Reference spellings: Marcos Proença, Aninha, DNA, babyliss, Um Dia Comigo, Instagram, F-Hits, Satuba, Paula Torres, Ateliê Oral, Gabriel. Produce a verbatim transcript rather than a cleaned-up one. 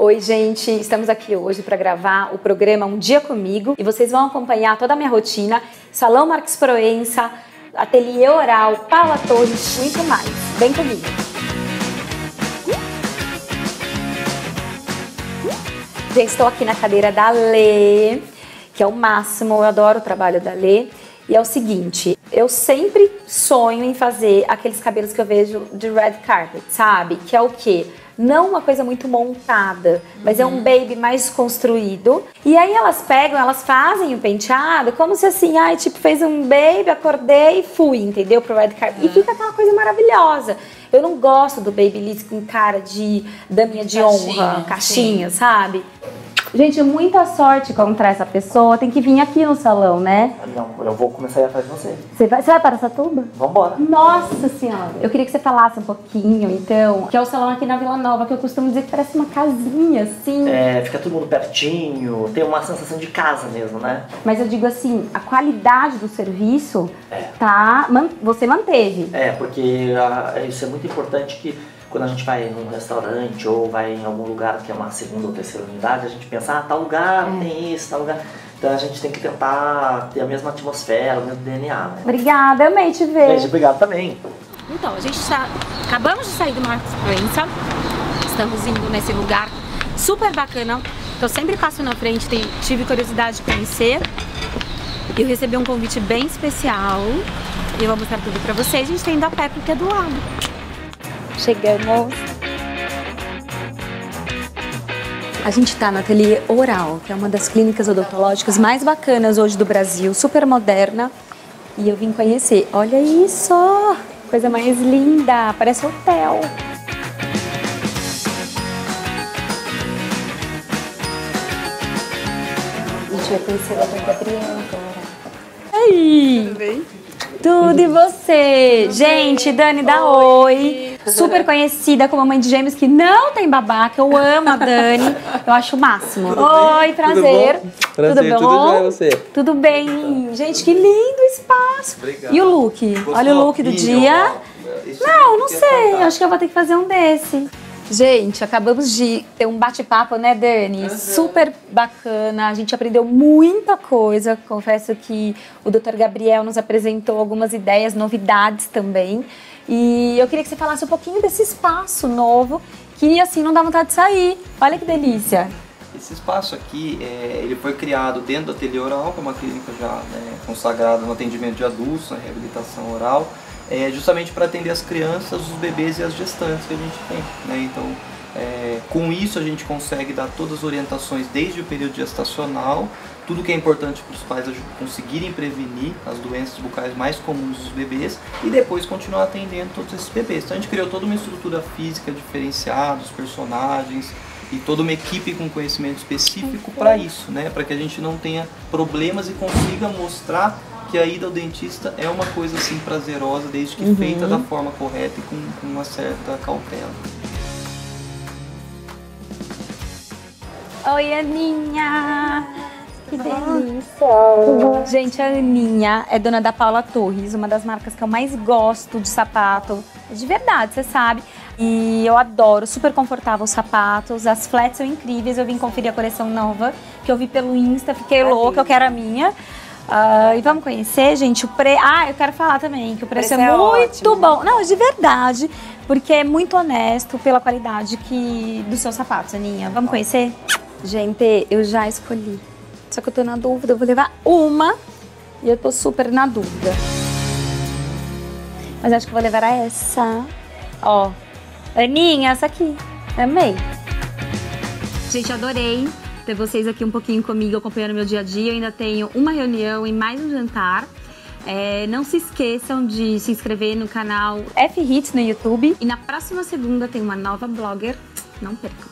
Oi, gente, estamos aqui hoje para gravar o programa Um Dia Comigo e vocês vão acompanhar toda a minha rotina, Salão Marcos Proença, Ateliê Oral, Paula Torres e muito mais. Vem comigo! Gente, estou aqui na cadeira da Lê, que é o máximo, eu adoro o trabalho da Lê. E é o seguinte, eu sempre sonho em fazer aqueles cabelos que eu vejo de red carpet, sabe? Que é o quê? Não uma coisa muito montada, mas é um baby mais construído. E aí elas pegam, elas fazem o penteado como se assim, ai, tipo, fez um baby, acordei e fui, entendeu? Pro red carpet. E fica aquela coisa maravilhosa. Eu não gosto do babyliss com cara de daminha de honra, caixinha, sabe? Gente, muita sorte encontrar essa pessoa. Tem que vir aqui no salão, né? Não, eu vou começar a ir atrás de você. Você vai, você vai para Satuba? Vambora. Nossa Senhora. Eu queria que você falasse um pouquinho, então. Que é o salão aqui na Vila Nova, que eu costumo dizer que parece uma casinha, assim. É, fica todo mundo pertinho. Tem uma sensação de casa mesmo, né? Mas eu digo assim, a qualidade do serviço, é. tá, você manteve. É, porque a, isso é muito importante que... Quando a gente vai num restaurante ou vai em algum lugar que é uma segunda ou terceira unidade, a gente pensa, ah, tal lugar tem isso, tal lugar... Então a gente tem que tentar ter a mesma atmosfera, o mesmo D N A, né? Obrigada, amei te ver. Beijo, obrigado também. Então, a gente está... acabamos de sair do Marcos Proença, estamos indo nesse lugar super bacana, que eu sempre passo na frente, tive curiosidade de conhecer. Eu recebi um convite bem especial e eu vou mostrar tudo pra vocês. A gente tá indo a pé porque é do lado. Chegamos. A gente está na Ateliê Oral, que é uma das clínicas odontológicas mais bacanas hoje do Brasil, super moderna. E eu vim conhecer. Olha isso! Coisa mais linda! Parece hotel! A gente vai conhecer o Gabriel agora. Ei! Tudo bem? Tudo e você? Tudo gente, bem? Dani, dá oi! oi. Super conhecida como a mãe de gêmeos que não tem babaca, eu amo a Dani, eu acho o máximo. Oi, prazer. Tudo bom? Prazer, tudo bom? Tudo bem, você? Tudo bem. Gente, que lindo espaço. Obrigado. E o look? Gostou? Olha o look do dia. Não, não sei, acho que eu vou ter que fazer um desse. Gente, acabamos de ter um bate-papo, né, Dani? Uhum. Super bacana, a gente aprendeu muita coisa. Confesso que o doutor Gabriel nos apresentou algumas ideias, novidades também. E eu queria que você falasse um pouquinho desse espaço novo, que assim, não dá vontade de sair. Olha que delícia. Esse espaço aqui, é, ele foi criado dentro do Ateliê Oral, que é uma clínica já né, consagrada no atendimento de adultos, na reabilitação oral. É justamente para atender as crianças, os bebês e as gestantes que a gente tem, né? Então, é, com isso a gente consegue dar todas as orientações desde o período gestacional, tudo que é importante para os pais conseguirem prevenir as doenças bucais mais comuns dos bebês e depois continuar atendendo todos esses bebês. Então a gente criou toda uma estrutura física diferenciada, os personagens e toda uma equipe com conhecimento específico para isso, né? Para que a gente não tenha problemas e consiga mostrar que a ida ao dentista é uma coisa assim prazerosa, desde que uhum. feita da forma correta e com, com uma certa cautela. Oi, Aninha! Que delícia! Gente, a Aninha é dona da Paula Torres, uma das marcas que eu mais gosto de sapato, de verdade, você sabe. E eu adoro, super confortável os sapatos, as flats são incríveis, eu vim conferir a coleção nova, que eu vi pelo Insta, fiquei Maravilha. louca, eu quero a minha. Uh, e vamos conhecer, gente, o preço... Ah, eu quero falar também que o preço, o preço é, é muito ótimo. bom. Não, de verdade, porque é muito honesto pela qualidade que... dos seus sapatos, Aninha. Vamos conhecer? Gente, eu já escolhi. Só que eu tô na dúvida, eu vou levar uma e eu tô super na dúvida. Mas acho que eu vou levar essa. Ó, Aninha, essa aqui. Amei. Gente, adorei ter vocês aqui um pouquinho comigo, acompanhando meu dia a dia. Eu ainda tenho uma reunião e mais um jantar. É, não se esqueçam de se inscrever no canal F-Hits no YouTube. E na próxima segunda tem uma nova blogger. Não percam.